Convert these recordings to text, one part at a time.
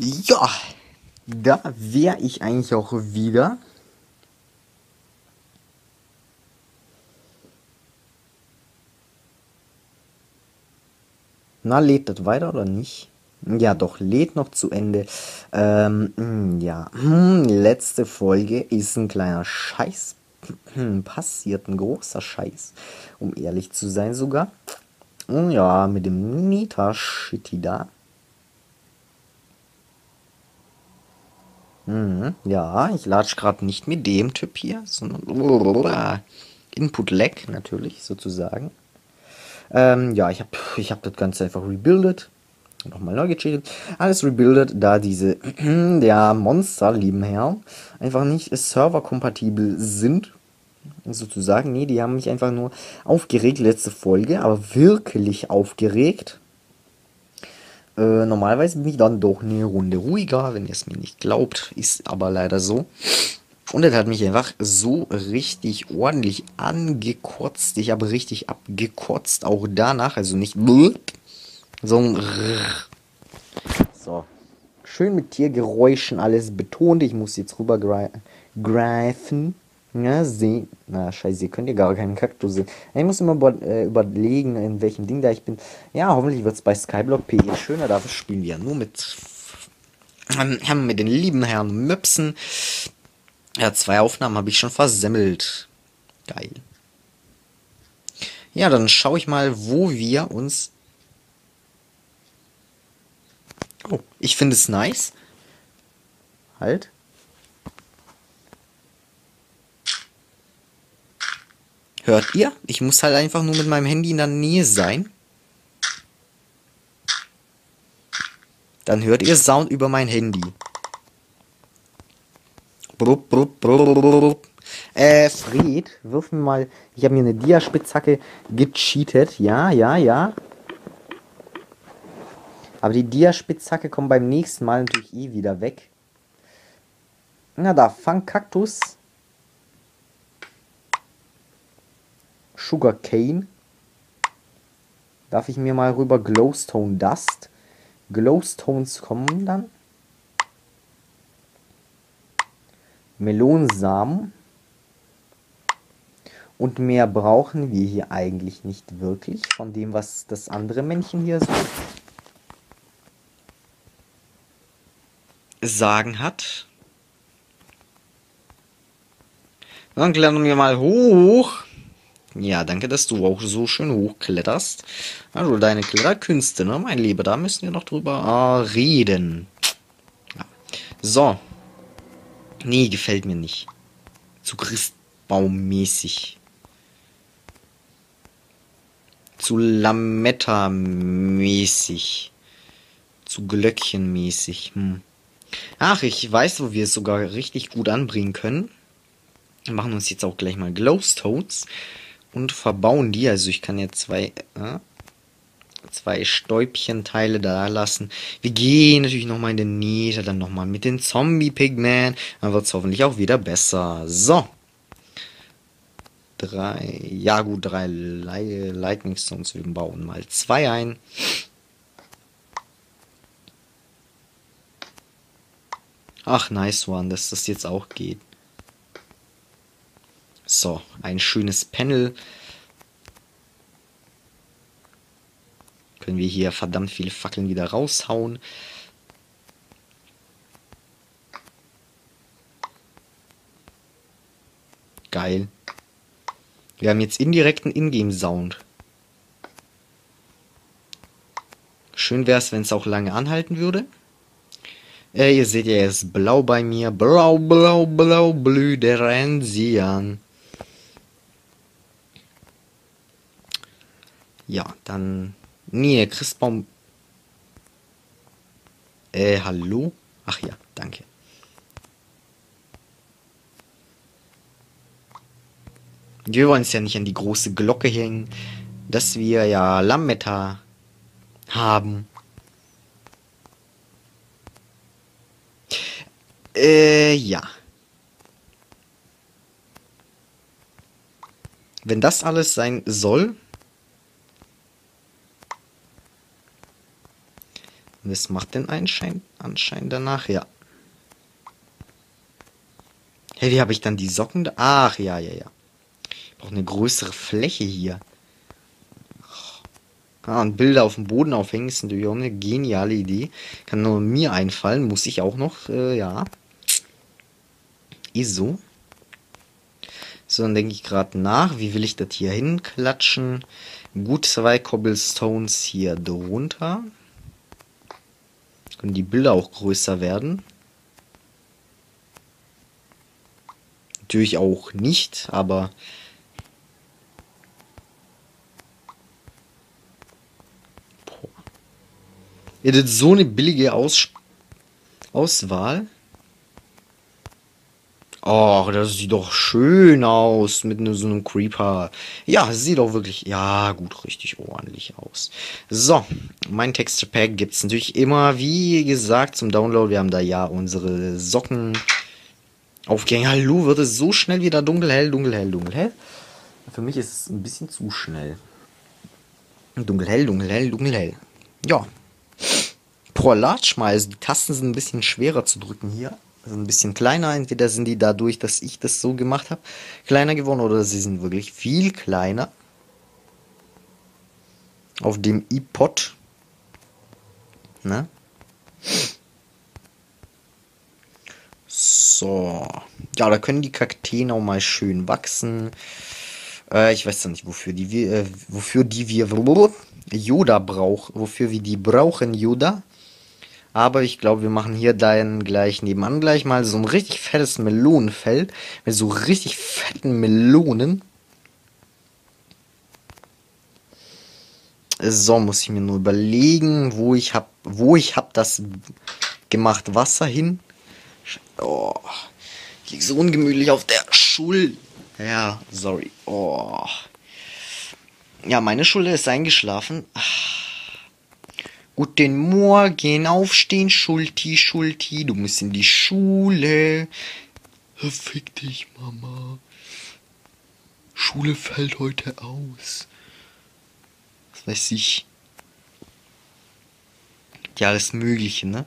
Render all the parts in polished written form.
Ja, da wäre ich eigentlich auch wieder. Na, lädt das weiter oder nicht? Ja, doch, lädt noch zu Ende. Ja, letzte Folge ist ein kleiner Scheiß passiert, ein großer Scheiß, um ehrlich zu sein sogar. Ja, mit dem Nita-Shitty da. Ja, ich latsch gerade nicht mit dem Typ hier, sondern Input-Lag natürlich, sozusagen. Ja, ich hab das Ganze einfach rebuildet. Nochmal neu gecheatet. Alles rebuildet, da diese der Monster, lieben Herren, einfach nicht serverkompatibel sind. Sozusagen. Nee, die haben mich einfach nur aufgeregt, letzte Folge, aber wirklich aufgeregt. Normalerweise bin ich dann doch eine Runde ruhiger, wenn ihr es mir nicht glaubt. Ist aber leider so. Und das hat mich einfach so richtig ordentlich angekotzt. Ich habe richtig abgekotzt, auch danach. Also nicht so ein So. Schön mit Tiergeräuschen alles betont. Ich muss jetzt rübergreifen. Na, sehen. Na, scheiße, ihr könnt ja gar keinen Kaktus sehen. Ich muss immer überlegen, in welchem Ding da ich bin. Ja, hoffentlich wird es bei Skyblock.pe schöner. Dafür spielen wir ja nur mit den lieben Herrn Möpsen. Ja, 2 Aufnahmen habe ich schon versemmelt. Geil. Ja, dann schaue ich mal, wo wir uns... Oh, ich finde es nice. Halt. Hört ihr? Ich muss halt einfach nur mit meinem Handy in der Nähe sein. Dann hört ihr Sound über mein Handy. Brup, brup, brup, brup. Fried, wirf mir mal... Ich habe mir eine Dia-Spitzhacke gecheatet. Ja, ja, ja. Aber die Dia-Spitzhacke kommt beim nächsten Mal natürlich eh wieder weg. Na da, fang Kaktus. Sugar Cane. Darf ich mir mal rüber Glowstone Dust? Glowstones kommen dann. Melonsamen. Und mehr brauchen wir hier eigentlich nicht wirklich von dem, was das andere Männchen hier so sagen hat. Dann klettern wir mal hoch. Ja, danke, dass du auch so schön hochkletterst. Also deine Kletterkünste, ne, mein Lieber, da müssen wir noch drüber reden. Ja. So. Nee, gefällt mir nicht. Zu Christbaummäßig. Zu Lametta-mäßig. Zu Glöckchen-mäßig. Ach, ich weiß, wo wir es sogar richtig gut anbringen können. Wir machen uns jetzt auch gleich mal Glowstones und verbauen die. Also ich kann jetzt zwei Stäubchenteile da lassen. Wir gehen natürlich nochmal in den Nether, dann nochmal mit den Zombie-Pigmen. Dann wird es hoffentlich auch wieder besser. So. 3, ja gut, 3 Lightning Stones. Wir bauen mal 2 ein. Ach, nice one, dass das jetzt auch geht. So, ein schönes Panel. Können wir hier verdammt viele Fackeln wieder raushauen. Geil. Wir haben jetzt indirekten Ingame-Sound. Schön wäre es, wenn es auch lange anhalten würde. Ihr seht ja, er ist blau bei mir. Blau, blau, blau, Blüderensian. Ja, dann... Nee, Christbaum... hallo? Ach ja, danke. Wir wollen es ja nicht an die große Glocke hängen, dass wir ja Lametta haben. Ja. Wenn das alles sein soll, Das macht den anscheinend danach, ja. Hey, wie habe ich dann die Socken da? Ach, ja. Ich brauche eine größere Fläche hier. Ah, und Bilder auf dem Boden aufhängen ist natürlich auch eine geniale Idee. Kann nur mir einfallen, muss ich auch noch, ja. Ist so. So, dann denke ich gerade nach, wie will ich das hier hinklatschen? Gut, 2 Cobblestones hier drunter. Können die Bilder auch größer werden? Natürlich auch nicht, aber... Boah. Ihr habt so eine billige Auswahl. Och, das sieht doch schön aus mit so einem Creeper. Ja, sieht doch wirklich, ja gut, richtig ordentlich aus. So, mein Texture Pack gibt es natürlich immer, wie gesagt, zum Download. Wir haben da ja unsere Socken aufgehängt. Hallo, wird es so schnell wieder dunkelhell, dunkelhell, dunkelhell? Für mich ist es ein bisschen zu schnell. Dunkelhell, dunkelhell, dunkelhell. Ja. Pro Large mal, also die Tasten sind ein bisschen schwerer zu drücken hier. Also ein bisschen kleiner, entweder sind die dadurch, dass ich das so gemacht habe, kleiner geworden oder sie sind wirklich viel kleiner. Auf dem iPod. Ne? So. Ja, da können die Kakteen auch mal schön wachsen. Ich weiß ja nicht, wofür wir die brauchen, Yoda. Aber ich glaube, wir machen hier dann gleich nebenan gleich mal so ein richtig fettes Melonenfeld. Mit so richtig fetten Melonen. So, muss ich mir nur überlegen, wo ich hab das gemacht Wasser hin. Oh, ich lieg so ungemütlich auf der Schul. Ja, sorry. Oh. Ja, meine Schule ist eingeschlafen. Ach. Guten Morgen, aufstehen, Schulti, Schulti, du musst in die Schule. Fick dich, Mama. Schule fällt heute aus. Was weiß ich. Ja, alles Mögliche, ne?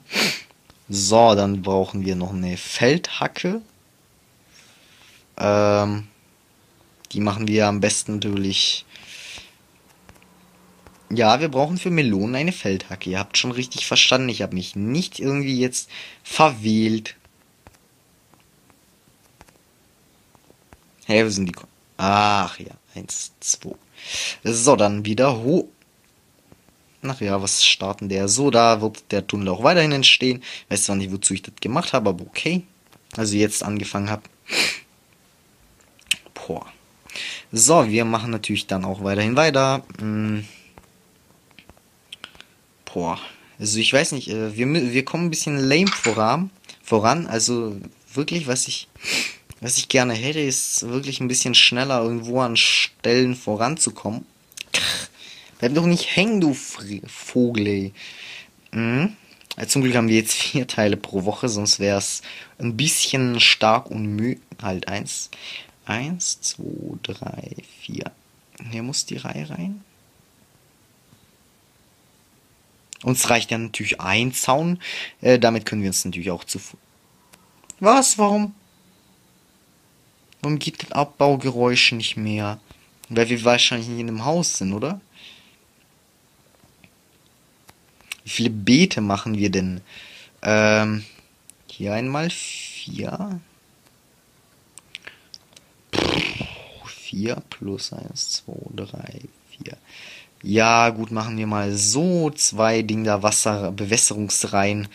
So, dann brauchen wir noch eine Feldhacke. Die machen wir am besten natürlich... Ja, wir brauchen für Melonen eine Feldhacke. Ihr habt schon richtig verstanden. Ich habe mich nicht irgendwie jetzt verwählt. Hey, wo sind die... Ach ja, 1, 2. So, dann wieder hoch. Ach ja, was starten der? So, da wird der Tunnel auch weiterhin entstehen. Weiß zwar nicht, wozu ich das gemacht habe, aber okay. Also jetzt angefangen habe. Boah. So, wir machen natürlich dann auch weiterhin weiter. Boah. Also ich weiß nicht, wir kommen ein bisschen lame voran. Also wirklich, was ich gerne hätte, ist wirklich ein bisschen schneller irgendwo an Stellen voranzukommen. Bleib doch nicht hängen, du Vogel. Mhm. Zum Glück haben wir jetzt 4 Teile pro Woche, sonst wäre es ein bisschen stark und müh. Halt 1, 2, 3, 4. Hier muss die Reihe rein. Uns reicht ja natürlich ein Zaun. Damit können wir uns natürlich auch zu... Was? Warum? Warum gibt es Abbaugeräusche nicht mehr? Weil wir wahrscheinlich nicht in einem Haus sind, oder? Wie viele Beete machen wir denn? Hier einmal 4. 4 plus 1, 2, 3, 4... Ja, gut, machen wir mal so 2 Dinger Wasserbewässerungsreihen.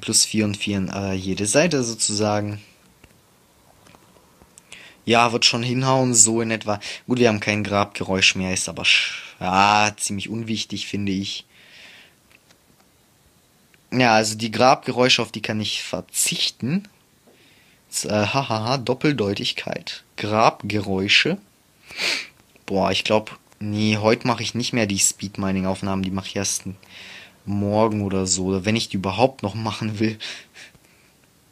Plus 4 und 4 jede Seite sozusagen. Ja, wird schon hinhauen, so in etwa. Gut, wir haben kein Grabgeräusch mehr, ist aber ziemlich unwichtig, finde ich. Ja, also die Grabgeräusche, auf die kann ich verzichten. Hahaha, Doppeldeutigkeit. Grabgeräusche. Boah, ich glaube... Nee, heute mache ich nicht mehr die Speedmining-Aufnahmen. Die mache ich erst morgen oder so. Oder wenn ich die überhaupt noch machen will.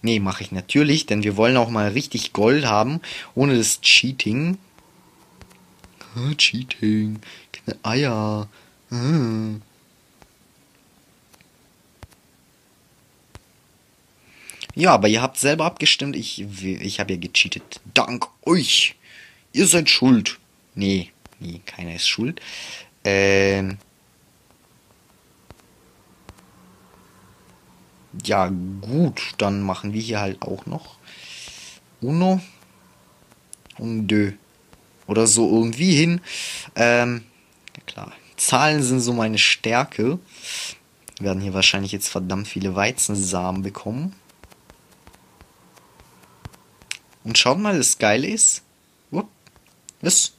Nee, mache ich natürlich. Denn wir wollen auch mal richtig Gold haben. Ohne das Cheating. Cheating. Keine Eier. Ja, aber ihr habt selber abgestimmt. Ich habe ja gecheatet. Dank euch. Ihr seid schuld. Nee, keiner ist schuld. Ja, gut. Dann machen wir hier halt auch noch Uno und Deux. Oder so irgendwie hin. Ja klar. Zahlen sind so meine Stärke. Wir werden hier wahrscheinlich jetzt verdammt viele Weizensamen bekommen. Und schaut mal, das Geile ist. Was?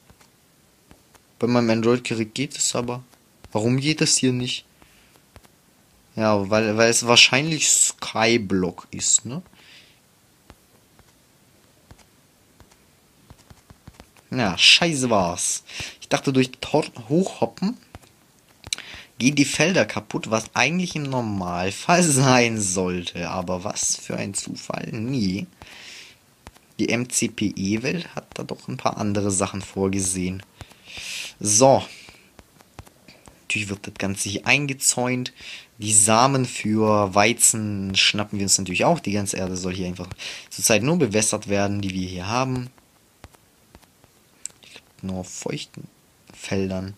Bei meinem Android-Gerät geht es aber. Warum geht das hier nicht? Ja, weil es wahrscheinlich Skyblock ist, ne? Ja, scheiße war's. Ich dachte, durch Hochhoppen gehen die Felder kaputt, was eigentlich im Normalfall sein sollte. Aber was für ein Zufall. Nie. Die MCPE-Welt hat da doch ein paar andere Sachen vorgesehen. So. Natürlich wird das Ganze hier eingezäunt. Die Samen für Weizen schnappen wir uns natürlich auch. Die ganze Erde soll hier einfach zurzeit nur bewässert werden, die wir hier haben. Nur auf feuchten Feldern.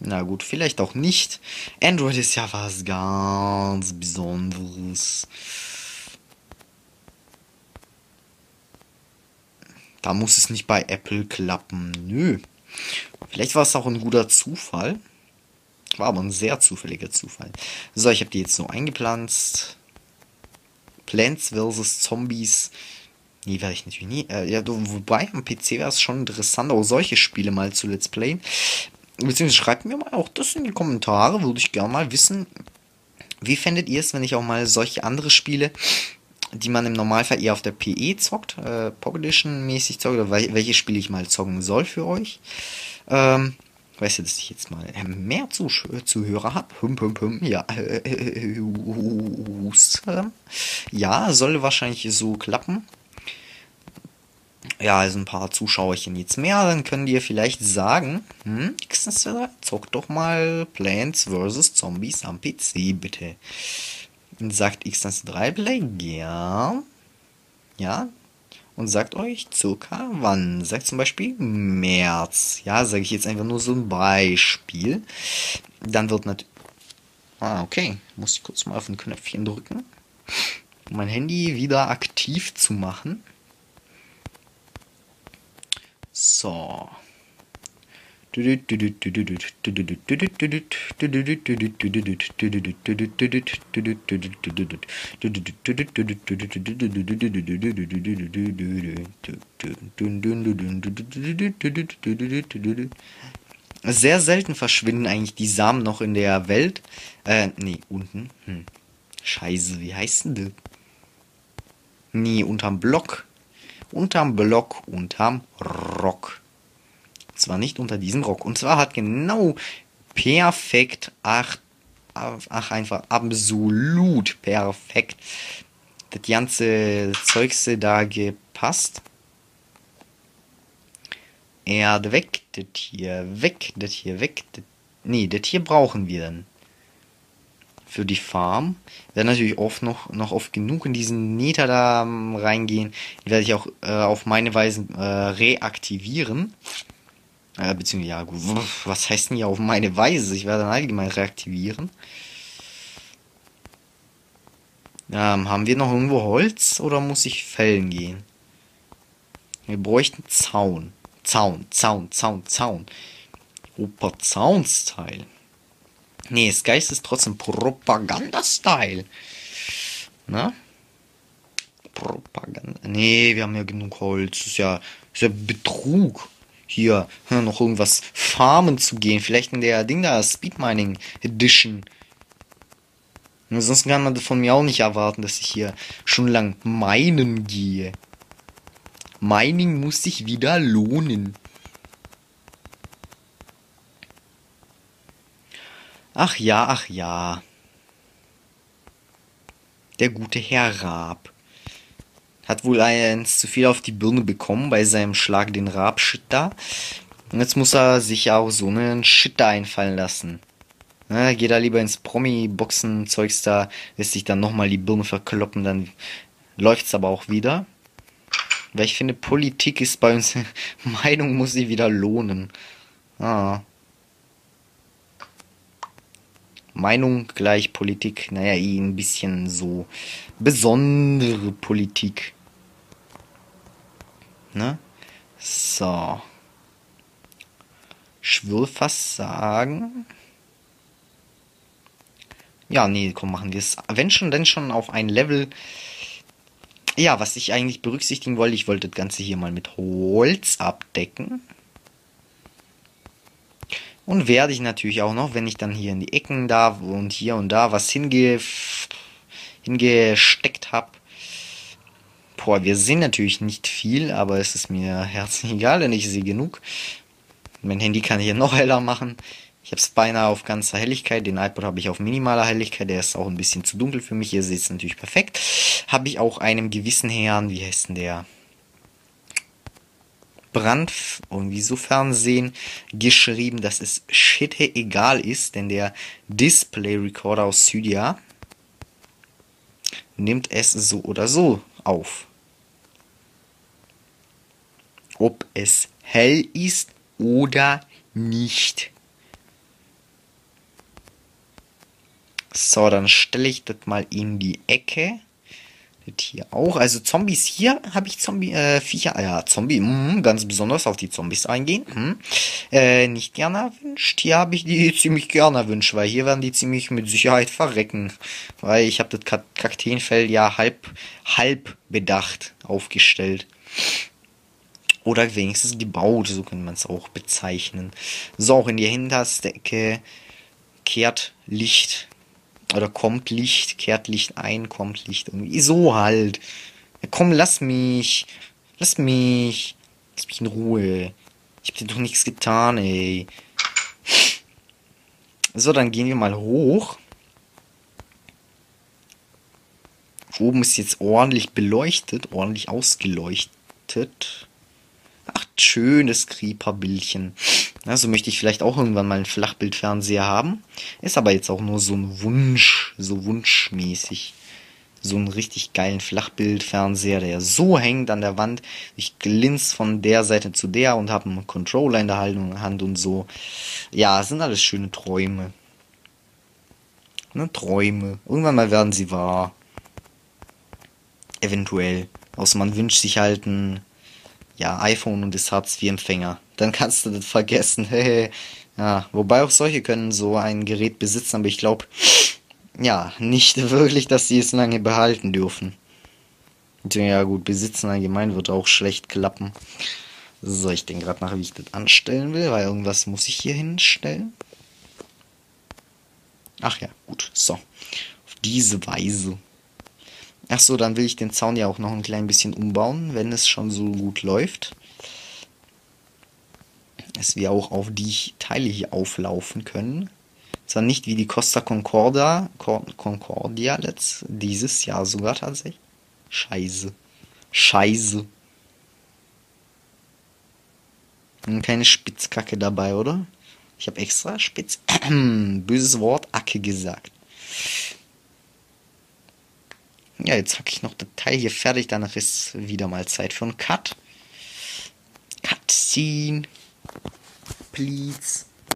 Na gut, vielleicht auch nicht. Android ist ja was ganz Besonderes. Da muss es nicht bei Apple klappen. Nö. Vielleicht war es auch ein guter Zufall. War aber ein sehr zufälliger Zufall. So, ich habe die jetzt so eingepflanzt. Plants vs. Zombies. Nee, werde ich natürlich nie. Ja, wobei, am PC wäre es schon interessant, auch solche Spiele mal zu Let's Playen. Beziehungsweise schreibt mir mal auch das in die Kommentare. Würde ich gerne mal wissen, wie fändet ihr es, wenn ich auch mal solche andere Spiele, die man im Normalfall eher auf der PE zockt, Pocket Edition mäßig zockt, oder welche Spiele ich mal zocken soll für euch. Weißt du, dass ich jetzt mal mehr Zuhörer habe? Ja. Ja, soll wahrscheinlich so klappen. Ja, also ein paar Zuschauerchen jetzt mehr, dann könnt ihr vielleicht sagen, x123, zock doch mal Plants vs. Zombies am PC, bitte. Und sagt x123LPlay, ja, und sagt euch circa wann, sagt zum Beispiel März, ja, sage ich jetzt einfach nur so ein Beispiel, dann wird natürlich, okay, muss ich kurz mal auf ein Knöpfchen drücken, um mein Handy wieder aktiv zu machen. So. Sehr selten verschwinden eigentlich die Samen noch in der Welt. Nee, unten. Scheiße, wie heißt denn das? Nee, unterm Block. Unterm Rock. Und zwar nicht unter diesem Rock. Und zwar hat genau perfekt, einfach absolut perfekt das ganze Zeugse da gepasst. Erde weg, das hier weg, das hier weg. Nee, das hier brauchen wir dann. Für die Farm. Werden natürlich oft noch oft genug in diesen Nether da reingehen. Die werde ich auch auf meine Weise reaktivieren. Beziehungsweise, ja gut, was heißt denn hier auf meine Weise? Ich werde dann allgemein reaktivieren. Haben wir noch irgendwo Holz oder muss ich fällen gehen? Wir bräuchten Zaun. Zaun. Opa, Zaunstyle. Nee, das Geist ist trotzdem Propaganda-Style. Na? Propaganda. Nee, wir haben ja genug Holz. Das ist ja Betrug. Hier noch irgendwas farmen zu gehen. Vielleicht in der Ding da, Speed Mining Edition. Sonst kann man von mir auch nicht erwarten, dass ich hier schon lang minen gehe. Mining muss sich wieder lohnen. Ach ja. Der gute Herr Raab hat wohl eins zu viel auf die Birne bekommen bei seinem Schlag den Raab-Shit da. Und jetzt muss er sich ja auch so einen Shit da einfallen lassen. Na, geh da lieber ins Promi-Boxen-Zeugs da, lässt sich dann nochmal die Birne verkloppen, dann läuft's aber auch wieder. Weil ich finde, Politik ist bei uns, Meinung muss sich wieder lohnen. Ah. Meinung gleich Politik, naja, ein bisschen so besondere Politik. Ne? So. Ich würde fast sagen... Ja, nee, komm, machen wir es. Wenn schon, denn schon auf ein Level... Ja, was ich eigentlich berücksichtigen wollte, ich wollte das Ganze hier mal mit Holz abdecken. Und werde ich natürlich auch noch, wenn ich dann hier in die Ecken da und hier und da was hingesteckt habe. Boah, wir sehen natürlich nicht viel, aber es ist mir herzlich egal, denn ich sehe genug. Mein Handy kann ich hier noch heller machen. Ich habe es beinahe auf ganzer Helligkeit. Den iPod habe ich auf minimaler Helligkeit. Der ist auch ein bisschen zu dunkel für mich. Ihr seht es natürlich perfekt. Habe ich auch einem gewissen Herrn, wie heißt denn der? Brand irgendwie so Fernsehen geschrieben, dass es shit egal ist, denn der Display Recorder aus Cydia nimmt es so oder so auf. Ob es hell ist oder nicht. So, dann stelle ich das mal in die Ecke. Das hier auch. Also Zombies hier habe ich Viecher. Ja, Zombie. Ganz besonders auf die Zombies eingehen. Nicht gerne erwünscht. Hier habe ich die ziemlich gerne erwünscht, weil hier werden die ziemlich mit Sicherheit verrecken. Weil ich habe das Kakteenfell ja halb bedacht aufgestellt. Oder wenigstens gebaut. So könnte man es auch bezeichnen. So, auch in die hinterste Ecke kehrt Licht. Oder kommt Licht, kehrt Licht ein, kommt Licht irgendwie. So halt. Ja, komm, lass mich. Lass mich. Lass mich in Ruhe. Ich hab dir doch nichts getan, ey. So, dann gehen wir mal hoch. Oben ist jetzt ordentlich beleuchtet, ordentlich ausgeleuchtet. Ach, schönes Creeper-Bildchen. Ja, so möchte ich vielleicht auch irgendwann mal einen Flachbildfernseher haben. Ist aber jetzt auch nur so ein Wunsch, so wunschmäßig. So einen richtig geilen Flachbildfernseher, der so hängt an der Wand. Ich glinze von der Seite zu der und habe einen Controller in der Hand und so. Ja, es sind alles schöne Träume. Ne, Träume. Irgendwann mal werden sie wahr. Eventuell. Außer man wünscht sich halt einen... Ja, iPhone und das Hartz-IV-Empfänger. Dann kannst du das vergessen. Ja, wobei auch solche können so ein Gerät besitzen, aber ich glaube, ja, nicht wirklich, dass sie es lange behalten dürfen. Ja gut, besitzen allgemein wird auch schlecht klappen. So, ich denke gerade nach, wie ich das anstellen will, weil irgendwas muss ich hier hinstellen. Ach ja, gut, so. Auf diese Weise. Ach so, dann will ich den Zaun ja auch noch ein klein bisschen umbauen, wenn es schon so gut läuft. Dass wir auch auf die Teile hier auflaufen können. Zwar nicht wie die Costa Concordia dieses Jahr sogar tatsächlich. Scheiße. Scheiße. Und keine Spitzkacke dabei, oder? Ich habe extra böses Wort Acke gesagt. Ja, jetzt hacke ich noch das Teil hier fertig. Danach ist wieder mal Zeit für einen Cut. Cutscene. Please.